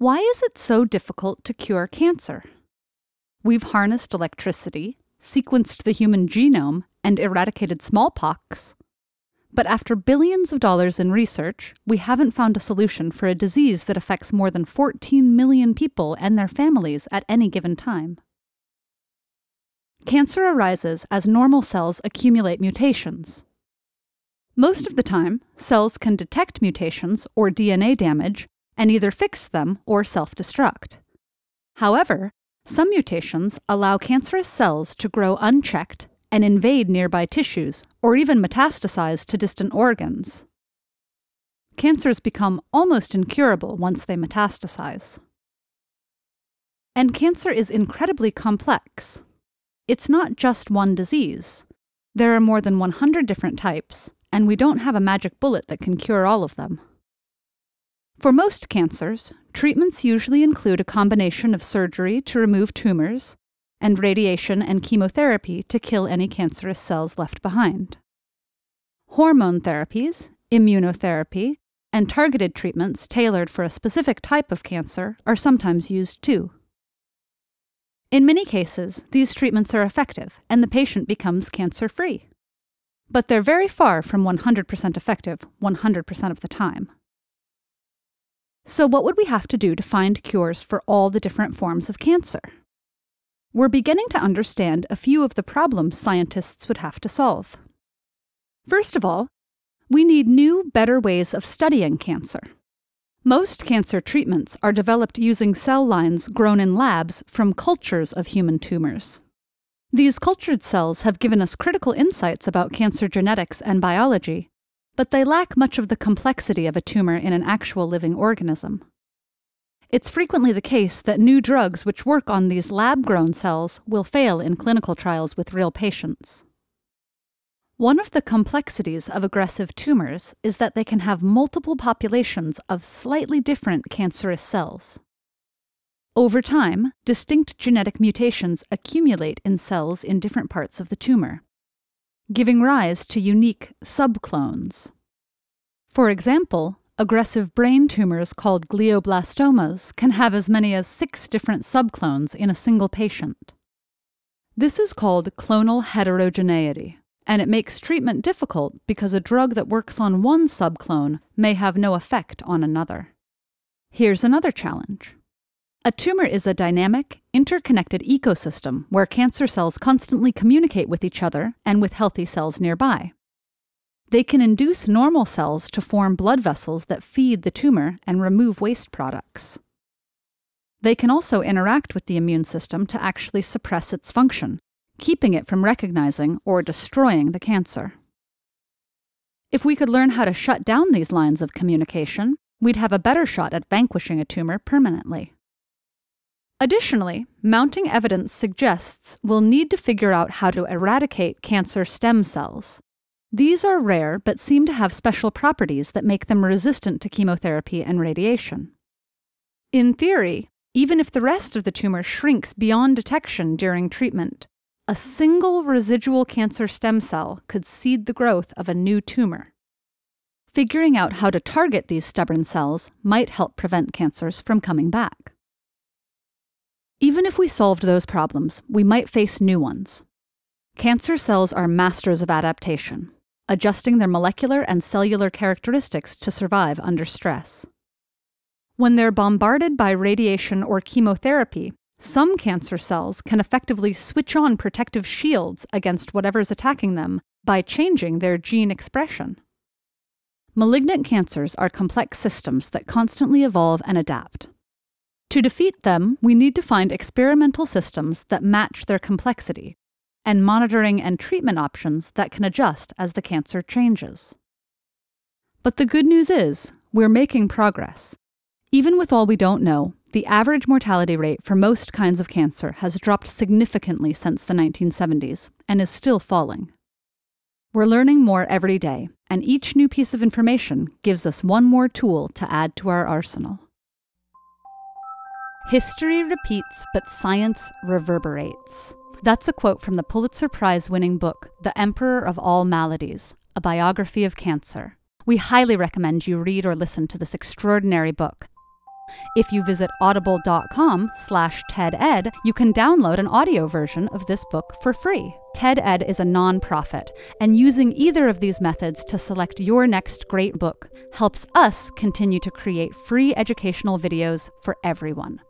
Why is it so difficult to cure cancer? We've harnessed electricity, sequenced the human genome, and eradicated smallpox. But after billions of dollars in research, we haven't found a solution for a disease that affects more than 14 million people and their families at any given time. Cancer arises as normal cells accumulate mutations. Most of the time, cells can detect mutations or DNA damage and either fix them or self-destruct. However, some mutations allow cancerous cells to grow unchecked and invade nearby tissues, or even metastasize to distant organs. Cancers become almost incurable once they metastasize. And cancer is incredibly complex. It's not just one disease. There are more than 100 different types, and we don't have a magic bullet that can cure all of them. For most cancers, treatments usually include a combination of surgery to remove tumors, and radiation and chemotherapy to kill any cancerous cells left behind. Hormone therapies, immunotherapy, and targeted treatments tailored for a specific type of cancer are sometimes used too. In many cases, these treatments are effective and the patient becomes cancer-free. But they're very far from 100% effective 100% of the time. So what would we have to do to find cures for all the different forms of cancer? We're beginning to understand a few of the problems scientists would have to solve. First of all, we need new, better ways of studying cancer. Most cancer treatments are developed using cell lines grown in labs from cultures of human tumors. These cultured cells have given us critical insights about cancer genetics and biology, but they lack much of the complexity of a tumor in an actual living organism. It's frequently the case that new drugs which work on these lab-grown cells will fail in clinical trials with real patients. One of the complexities of aggressive tumors is that they can have multiple populations of slightly different cancerous cells. Over time, distinct genetic mutations accumulate in cells in different parts of the tumor, giving rise to unique subclones. For example, aggressive brain tumors called glioblastomas can have as many as 6 different subclones in a single patient. This is called clonal heterogeneity, and it makes treatment difficult because a drug that works on one subclone may have no effect on another. Here's another challenge. A tumor is a dynamic, interconnected ecosystem where cancer cells constantly communicate with each other and with healthy cells nearby. They can induce normal cells to form blood vessels that feed the tumor and remove waste products. They can also interact with the immune system to actually suppress its function, keeping it from recognizing or destroying the cancer. If we could learn how to shut down these lines of communication, we'd have a better shot at vanquishing a tumor permanently. Additionally, mounting evidence suggests we'll need to figure out how to eradicate cancer stem cells. These are rare but seem to have special properties that make them resistant to chemotherapy and radiation. In theory, even if the rest of the tumor shrinks beyond detection during treatment, a single residual cancer stem cell could seed the growth of a new tumor. Figuring out how to target these stubborn cells might help prevent cancers from coming back. Even if we solved those problems, we might face new ones. Cancer cells are masters of adaptation, adjusting their molecular and cellular characteristics to survive under stress. When they're bombarded by radiation or chemotherapy, some cancer cells can effectively switch on protective shields against whatever's attacking them by changing their gene expression. Malignant cancers are complex systems that constantly evolve and adapt. To defeat them, we need to find experimental systems that match their complexity, and monitoring and treatment options that can adjust as the cancer changes. But the good news is, we're making progress. Even with all we don't know, the average mortality rate for most kinds of cancer has dropped significantly since the 1970s and is still falling. We're learning more every day, and each new piece of information gives us one more tool to add to our arsenal. History repeats, but science reverberates. That's a quote from the Pulitzer Prize-winning book, The Emperor of All Maladies, A Biography of Cancer. We highly recommend you read or listen to this extraordinary book. If you visit audible.com/TED-Ed, you can download an audio version of this book for free. TED-Ed is a nonprofit, and using either of these methods to select your next great book helps us continue to create free educational videos for everyone.